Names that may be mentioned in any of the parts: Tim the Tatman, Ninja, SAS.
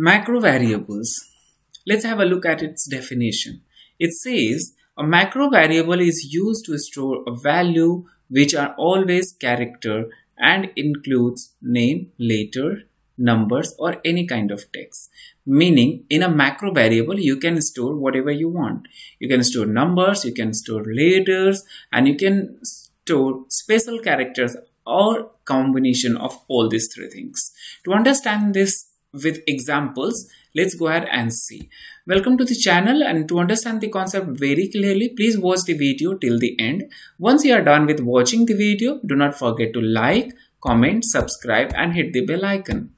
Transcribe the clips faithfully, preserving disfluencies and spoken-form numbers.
Macro variables. Let's have a look at its definition. It says a macro variable is used to store a value which are always character and includes name, letter, numbers or any kind of text. Meaning in a macro variable you can store whatever you want. You can store numbers, you can store letters, and you can store special characters or combination of all these three things. To understand this with examples, let's go ahead and see. Welcome to the channel, and to understand the concept very clearly, please watch the video till the end. Once you are done with watching the video, do not forget to like, comment, subscribe and hit the bell icon.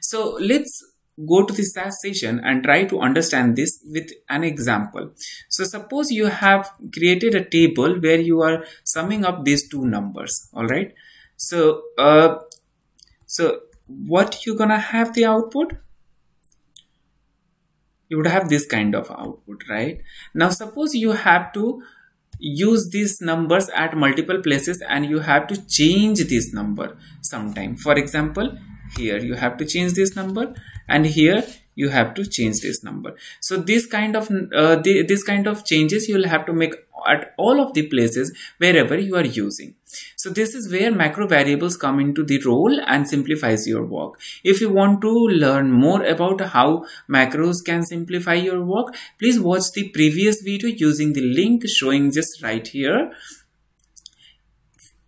So let's go to the S A S session and try to understand this with an example. So suppose you have created a table where you are summing up these two numbers. All right. So, uh, so what you're gonna have the output? You would have this kind of output, right? Now suppose you have to use these numbers at multiple places and you have to change this number sometime. For example, here you have to change this number, and here you have to change this number. So this kind of uh, the, this kind of changes you will have to make at all of the places wherever you are using. So this is where macro variables come into the role and simplifies your work. If you want to learn more about how macros can simplify your work, please watch the previous video using the link showing just right here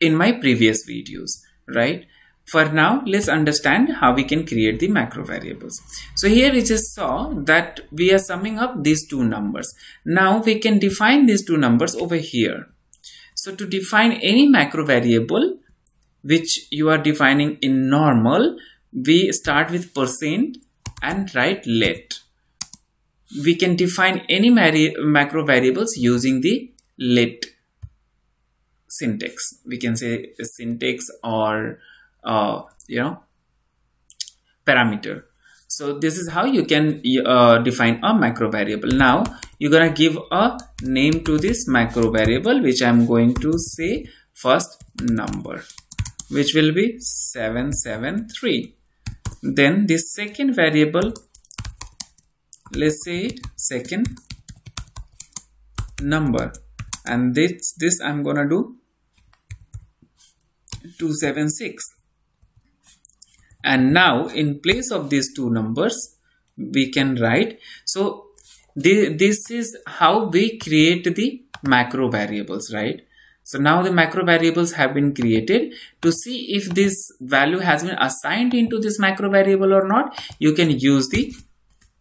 in my previous videos, right? For now, let's understand how we can create the macro variables. So here we just saw that we are summing up these two numbers. Now we can define these two numbers over here. So to define any macro variable which you are defining in normal, we start with percent and write let. We can define any macro variables using the let syntax. We can say syntax or Uh, you know, parameter. So this is how you can uh, define a macro variable. Now you're gonna give a name to this macro variable, which I'm going to say first number, which will be seven seven three. Then this second variable, let's say second number, and this this I'm gonna do two seven six. And now in place of these two numbers we can write. So th this is how we create the macro variables, right? So now the macro variables have been created. To see if this value has been assigned into this macro variable or not, you can use the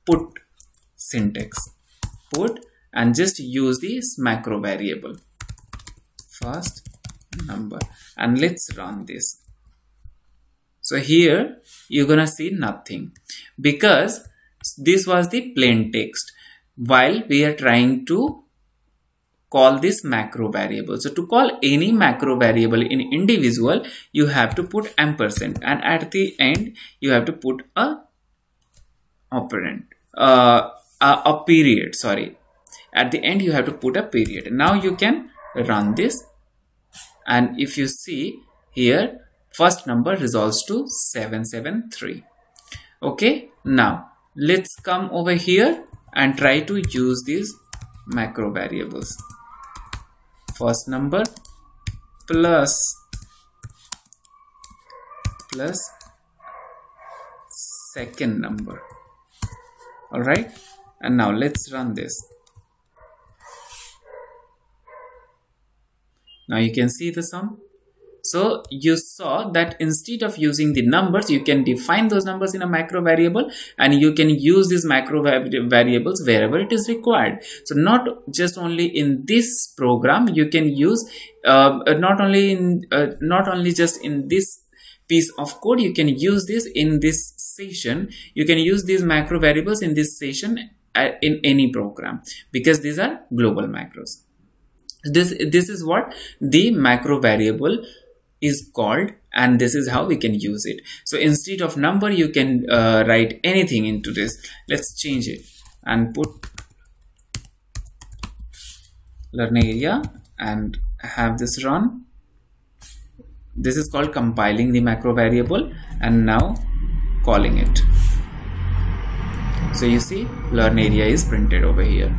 put syntax. Put and just use this macro variable. First number, and let's run this. So here you're gonna see nothing because this was the plain text while we are trying to call this macro variable. So to call any macro variable in individual, you have to put ampersand, and at the end you have to put a operand, uh, a, a period, sorry. At the end you have to put a period. Now you can run this, and if you see here, first number resolves to seven seven three. Okay, now let's come over here and try to use these macro variables. First number plus plus second number. All right, and now let's run this. Now you can see the sum. So you saw that instead of using the numbers, you can define those numbers in a macro variable, and you can use these macro variables wherever it is required. So not just only in this program, you can use uh, not only in uh, not only just in this piece of code, you can use this in this session. You can use these macro variables in this session in any program because these are global macros. This, this is what the macro variable is called, and this is how we can use it. So instead of number, you can uh, write anything into this. Let's change it and put learning area and have this run. This is called compiling the macro variable and now calling it. So you see, learn area is printed over here.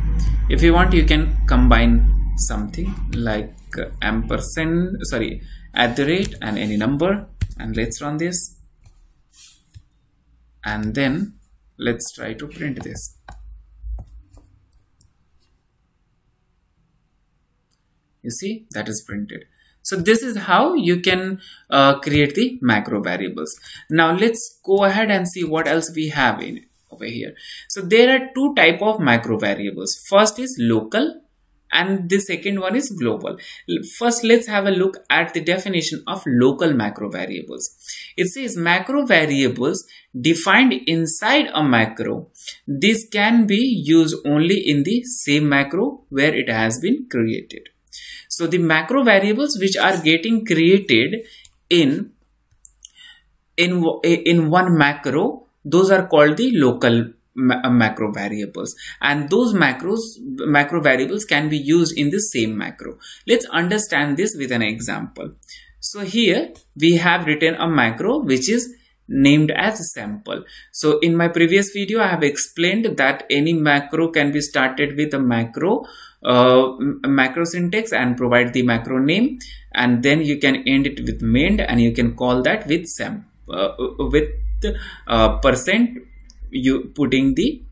If you want, you can combine something like ampersand, sorry, at the rate and any number, and let's run this. And then let's try to print this. You see, that is printed. So this is how you can uh, create the macro variables. Now let's go ahead and see what else we have in over here. So there are two types of macro variables. First is local and the second one is global. First, let's have a look at the definition of local macro variables. It says macro variables defined inside a macro. These can be used only in the same macro where it has been created. So the macro variables which are getting created in, in, in one macro, those are called the local ma- macro variables, and those macros, macro variables can be used in the same macro. Let's understand this with an example. So here we have written a macro which is named as sample. So in my previous video, I have explained that any macro can be started with a macro uh, macro syntax and provide the macro name, and then you can end it with main, and you can call that with sam uh, with uh, percent you putting the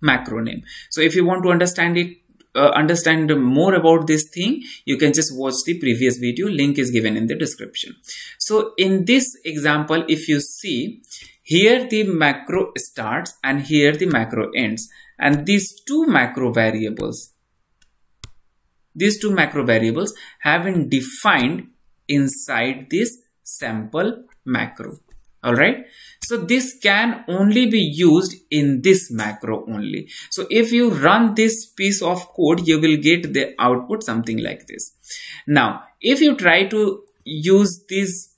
macro name. So if you want to understand it, uh, understand more about this thing, you can just watch the previous video. Link is given in the description. So in this example, if you see here, the macro starts and here the macro ends, and these two macro variables, these two macro variables have been defined inside this sample macro. Alright, so this can only be used in this macro only. So if you run this piece of code, you will get the output something like this. Now, if you try to use these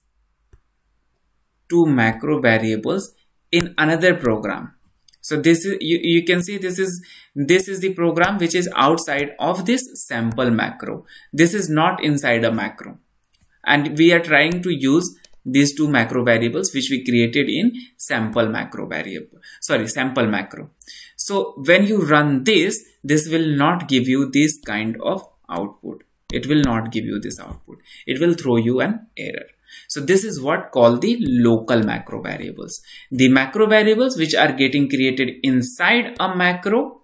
two macro variables in another program, so this is, you, you can see this is, this is the program which is outside of this sample macro. This is not inside a macro, and we are trying to use these two macro variables which we created in sample macro variable, sorry, sample macro. So when you run this, this will not give you this kind of output. It will not give you this output. It will throw you an error. So this is what called the local macro variables. The macro variables which are getting created inside a macro,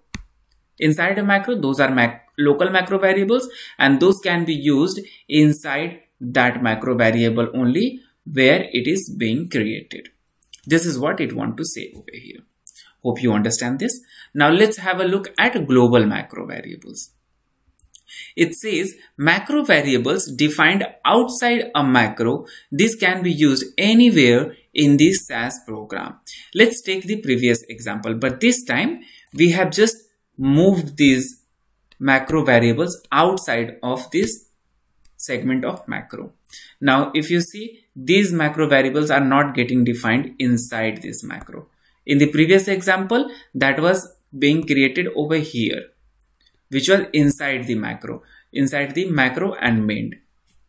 inside a macro, those are mac- local macro variables, and those can be used inside that macro variable only where it is being created. This is what it wants to say over here. Hope you understand this. Now let's have a look at global macro variables. It says macro variables defined outside a macro. This can be used anywhere in the S A S program. Let's take the previous example, but this time we have just moved these macro variables outside of this segment of macro. Now, if you see, these macro variables are not getting defined inside this macro. In the previous example, that was being created over here, which was inside the macro, inside the macro and main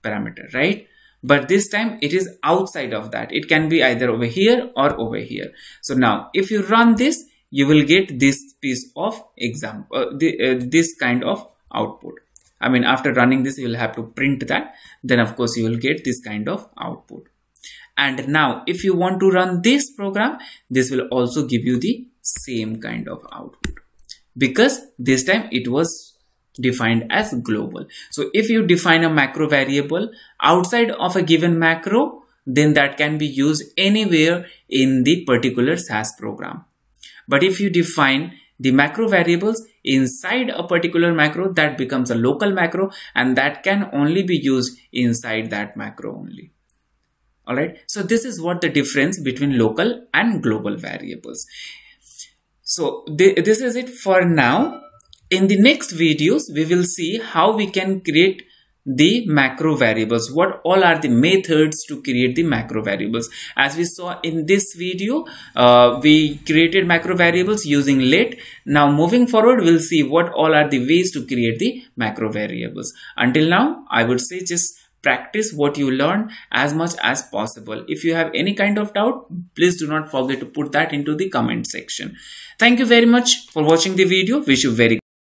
parameter, right? But this time it is outside of that. It can be either over here or over here. So now if you run this, you will get this piece of example, uh, the, uh, this kind of output. I mean, after running this, you will have to print that. Then, of course, you will get this kind of output. And now, if you want to run this program, this will also give you the same kind of output, because this time it was defined as global. So, if you define a macro variable outside of a given macro, then that can be used anywhere in the particular S A S program. But if you define the macro variables inside a particular macro, that becomes a local macro, and that can only be used inside that macro only. Alright, so this is what the difference between local and global variables. So th this is it for now. In the next videos, we will see how we can create the macro variables, what all are the methods to create the macro variables. As we saw in this video, uh, we created macro variables using let. Now moving forward, we'll see what all are the ways to create the macro variables. Until now, I would say just practice what you learn as much as possible. If you have any kind of doubt, please do not forget to put that into the comment section. Thank you very much for watching the video. Wish you very good.